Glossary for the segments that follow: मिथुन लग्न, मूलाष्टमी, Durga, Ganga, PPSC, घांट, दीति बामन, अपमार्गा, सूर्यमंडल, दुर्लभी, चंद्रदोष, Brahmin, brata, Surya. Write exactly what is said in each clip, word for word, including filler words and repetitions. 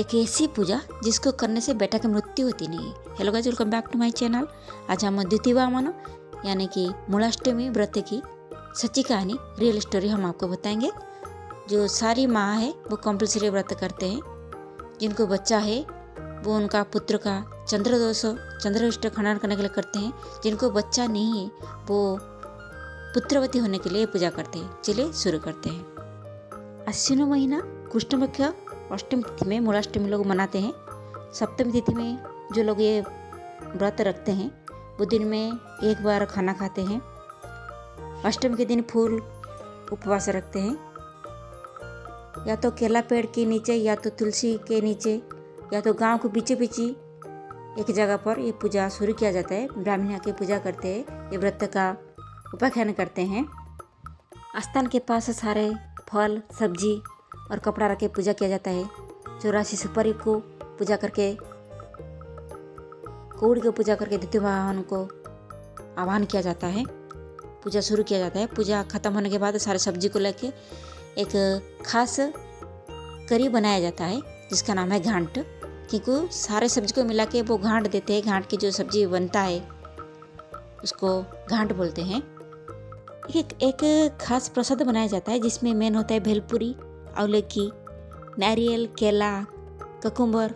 एक ऐसी पूजा जिसको करने से बेटा की मृत्यु होती नहीं। Hello guys, welcome back to my channel. आज हम दीति बामन यानी कि मूलाष्टमी व्रत की सच्ची कहानी, रियल स्टोरी हम आपको बताएंगे। जो सारी माँ है वो कंपल्सरी व्रत करते हैं, जिनको बच्चा है वो उनका पुत्र का चंद्रदोष चंद्रदोष का खंडन करने के लिए करते हैं, जिनको बच्चा नहीं है वो पुत्रवती होने के लिए पूजा करते हैं। चलिए शुरू करते हैं। अश्विन महीना कृष्ण पक्ष अष्टमी तिथि में मूलाष्टमी लोग मनाते हैं। सप्तमी तिथि में जो लोग ये व्रत रखते हैं वो दिन में एक बार खाना खाते हैं। अष्टमी के दिन फूल उपवास रखते हैं, या तो केला पेड़ के नीचे, या तो तुलसी के नीचे, या तो गांव के बीचे बीच एक जगह पर ये पूजा शुरू किया जाता है। ब्राह्मण आके पूजा करते हैं, ये व्रत का उपाख्यान करते हैं। आस्थान के पास सारे फल सब्जी और कपड़ा रख के पूजा किया जाता है। चौरासी सुपारी को पूजा करके, कूड़ की पूजा करके दैत्य वाहन को आह्वान किया जाता है, पूजा शुरू किया जाता है। पूजा खत्म होने के बाद सारे सब्जी को लेके एक खास करी बनाया जाता है जिसका नाम है घांट, क्योंकि सारे सब्जी को मिला के वो घांट देते हैं। घांट की जो सब्जी बनता है उसको घांट बोलते हैं। एक एक खास प्रसाद बनाया जाता है जिसमें मेन होता है भेलपुरी, आंवले की, नारियल, केला, ककुम्बर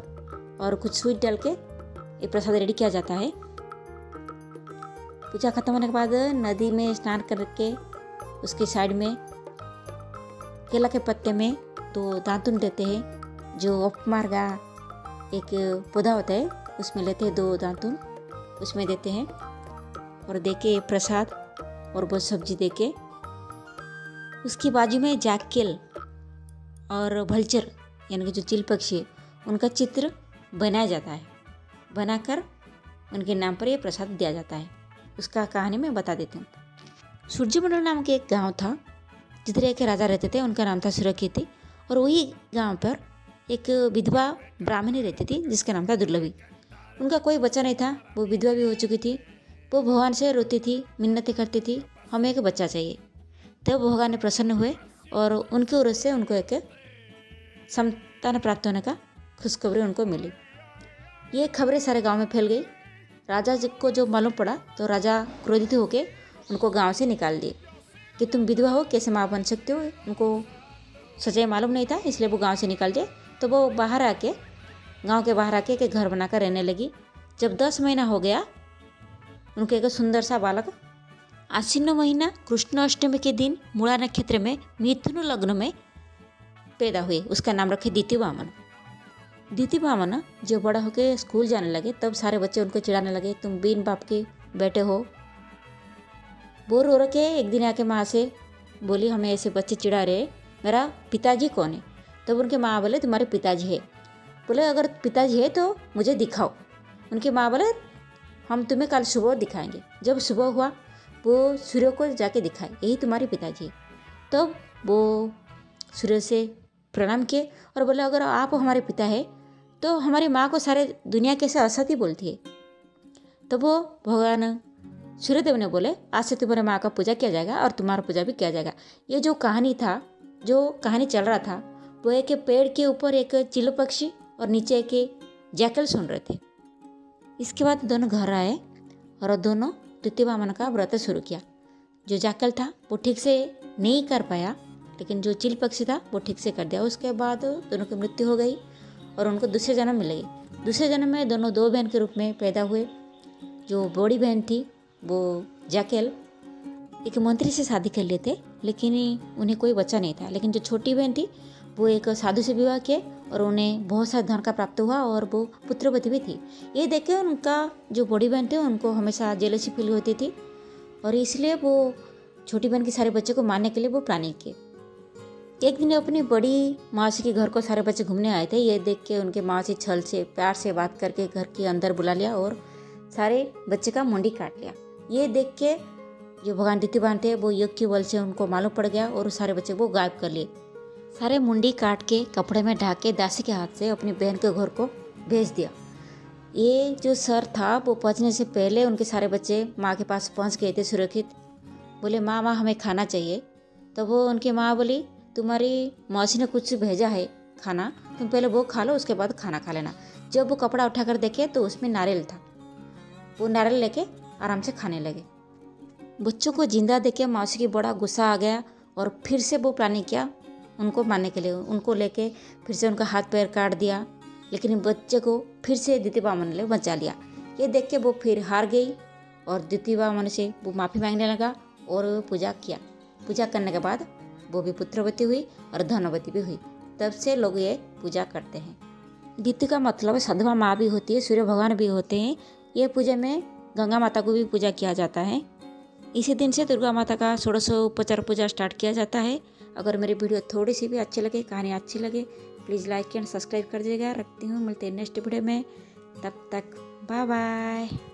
और कुछ स्वीट डाल के ये प्रसाद रेडी किया जाता है। पूजा खत्म होने के बाद नदी में स्नान करके उसके साइड में केला के पत्ते में तो दातुन देते हैं। जो अपमार्गा एक पौधा होता है उसमें लेते हैं दो दातुन, उसमें देते हैं और दे के प्रसाद और बहुत सब्जी दे के। उसके बाजू में जाकेल और भलचर यानी कि जो चील पक्षी है उनका चित्र बनाया जाता है, बनाकर उनके नाम पर यह प्रसाद दिया जाता है। उसका कहानी मैं बता देती हूँ। सूर्यमंडल नाम के एक गांव था जिधर एक राजा रहते थे, उनका नाम था सूर्य, और वही गांव पर एक विधवा ब्राह्मणी रहती थी जिसका नाम था दुर्लभी। उनका कोई बच्चा नहीं था, वो विधवा भी हो चुकी थी। वो भगवान से रोती थी, मिन्नतें करती थी, हमें एक बच्चा चाहिए। तब भगवान ने प्रसन्न हुए और उनके ओर से उनको एक संतान प्राप्त होने का खुशखबरी उनको मिली। ये खबरें सारे गांव में फैल गई। राजा जी को जो मालूम पड़ा तो राजा क्रोधित होकर उनको गांव से निकाल दिए कि तुम विधवा हो, कैसे माँ बन सकते हो। उनको सच्चाई मालूम नहीं था इसलिए वो गांव से निकाल दिए। तो वो बाहर आके गांव के बाहर आके एक घर बनाकर रहने लगी। जब दस महीना हो गया उनके एक सुंदर सा बालक। आश्विन महीना कृष्णाष्टमी के दिन मूला नक्षत्र में मिथुन लग्न में पैदा हुए। उसका नाम रखे दीति बामन। दीति बामन जो बड़ा होकर स्कूल जाने लगे तब सारे बच्चे उनको चिढ़ाने लगे, तुम बिन बाप के बेटे हो। बोर हो रखे एक दिन आके माँ से बोली, हमें ऐसे बच्चे चिढ़ा रहे, मेरा पिताजी कौन है। तब उनके माँ बोले, तुम्हारे पिताजी है। बोले, अगर पिताजी है तो मुझे दिखाओ। उनकी माँ बोले, हम तुम्हें कल सुबह दिखाएंगे। जब सुबह हुआ वो सूर्य को जाके दिखाए, यही तुम्हारे पिताजी। तब तो वो सूर्य से प्रणाम किए और बोले, अगर आप हमारे पिता है तो हमारी माँ को सारे दुनिया कैसे असत्य बोलती है। तब तो वो भगवान सूर्यदेव ने बोले, आज से तुम्हारे माँ का पूजा किया जाएगा और तुम्हारा पूजा भी किया जाएगा। ये जो कहानी था, जो कहानी चल रहा था, वो एक पेड़ के ऊपर एक चिल पक्षी और नीचे एक जैकल सुन रहे थे। इसके बाद दोनों घर आए और दोनों दीति बामन का व्रत शुरू किया। जो जाकल था वो ठीक से नहीं कर पाया, लेकिन जो चील पक्षी था वो ठीक से कर दिया। उसके बाद दोनों की मृत्यु हो गई और उनको दूसरे जन्म मिल गई। दूसरे जन्म में दोनों दो बहन के रूप में पैदा हुए। जो बड़ी बहन थी वो जाकल एक मंत्री से शादी कर लिए थे, लेकिन उन्हें कोई बच्चा नहीं था। लेकिन जो छोटी बहन थी वो एक साधु से विवाह किए और उन्हें बहुत सारा धन का प्राप्त हुआ और वो पुत्रवती भी थी। ये देखकर उनका जो बड़ी बहन थे उनको हमेशा जेलसी फील होती थी और इसलिए वो छोटी बहन के सारे बच्चे को मारने के लिए वो प्लानिंग किए। एक दिन अपनी बड़ी मौसी के घर को सारे बच्चे घूमने आए थे। ये देख के उनके मौसी छल से प्यार से बात करके घर के अंदर बुला लिया और सारे बच्चे का मुंडी काट लिया। ये देख के जो भगवान दीति बामन थे वो योग के बल से उनको मालूम पड़ गया और सारे बच्चे को गायब कर लिए। सारे मुंडी काट के कपड़े में ढाक के दासी के हाथ से अपनी बहन के घर को भेज दिया। ये जो सर था वो पहुंचने से पहले उनके सारे बच्चे माँ के पास पहुंच गए थे। सुरक्षित बोले, माँ माँ हमें खाना चाहिए। तब तो वो उनकी माँ बोली, तुम्हारी मौसी ने कुछ भेजा है, खाना, तुम पहले वो खा लो उसके बाद खाना खा लेना। जब वो कपड़ा उठाकर देखे तो उसमें नारियल था, वो नारियल लेके आराम से खाने लगे। बच्चों को जिंदा देखे मौसी की बड़ा गुस्सा आ गया और फिर से वो प्लानिंग किया उनको मारने के लिए। उनको लेके फिर से उनका हाथ पैर काट दिया, लेकिन बच्चे को फिर से दीति बामन ने बचा लिया। ये देख के वो फिर हार गई और दीति बामन से वो माफ़ी मांगने लगा और पूजा किया। पूजा करने के बाद वो भी पुत्रवती हुई और धनवती भी हुई। तब से लोग ये पूजा करते हैं। दीति का मतलब सधवा माँ भी होती है, सूर्य भगवान भी होते हैं। ये पूजा में गंगा माता को भी पूजा किया जाता है। इसी दिन से दुर्गा माता का षोडश उपचार पूजा स्टार्ट किया जाता है। अगर मेरी वीडियो थोड़ी सी भी अच्छी लगे, कहानी अच्छी लगे, प्लीज़ लाइक एंड सब्सक्राइब कर दीजिएगा। रखती हूँ, मिलते हैं नेक्स्ट वीडियो में। तब तक बाय बाय।